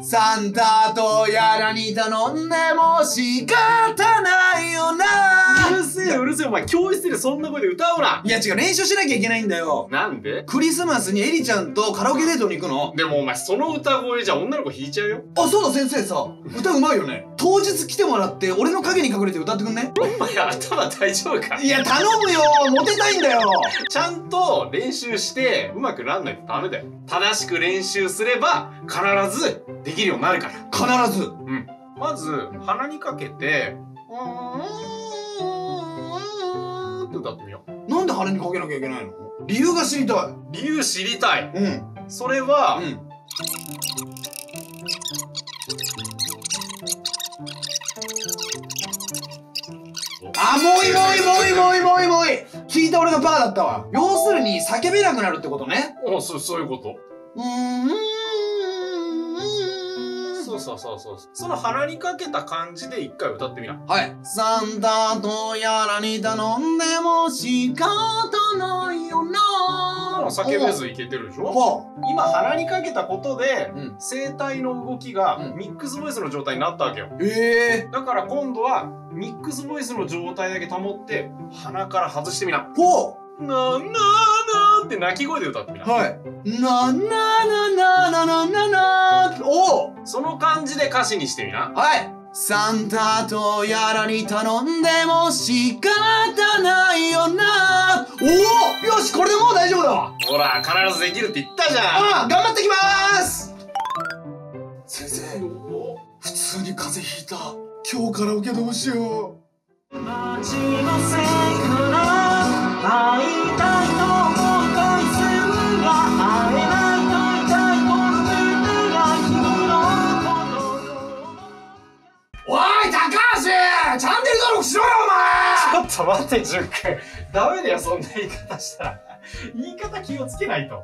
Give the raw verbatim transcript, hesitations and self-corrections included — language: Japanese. サンタとやらに頼んでも仕方ないよな。うるせえうるせえ、お前教室でそんな声で歌うな。いや違う、練習しなきゃいけないんだよ。なんで？クリスマスにエリちゃんとカラオケデートに行くの。でもお前その歌声じゃ女の子弾いちゃうよ。あ、そうだ、先生さ歌うまいよね。当日来てもらって俺の影に隠れて歌ってくんね。お前頭大丈夫か？いや頼むよ、モテたいんだよ。ちゃんと練習して上手くなんないとダメだよ。正しく練習すれば必ずできるようになるから。必ず。うん。まず鼻にかけて、うーんって歌ってみよう。なんで鼻にかけなきゃいけないの？理由が知りたい。理由知りたい。うん。それは、うん、あ、もういいもういいもういいもういいもういい。聞いた俺がバーだったわ。要するに叫べなくなるってことね。お、そうそういうこと。うーん。そうそうそう、その鼻にかけた感じで一回歌ってみな。はい。サンタとやらに頼んでも仕方ないよな。叫べずいけてるでしょ。今鼻にかけたことで声帯の動きがミックスボイスの状態になったわけよ。ええ。だから今度はミックスボイスの状態だけ保って鼻から外してみな。ほう。なーなーなーって鳴き声で歌ってみな。はい。なーなーなーなーなーなー。おお。その感じで歌詞にしてみな。はい。サンタとやらに頼んでも仕方ないよな。おお、よし、これでもう大丈夫だわ。ほら、必ずできるって言ったじゃん。うん、頑張ってきまーす。先生、普通に風邪ひいた。今日カラオケどうしよう。街のせいから会いたいと後悔するが会えない。チャンネル登録しろよお前。ちょっと待って、じゅんくんダメだよ、そんな言い方したら。言い方気をつけないと。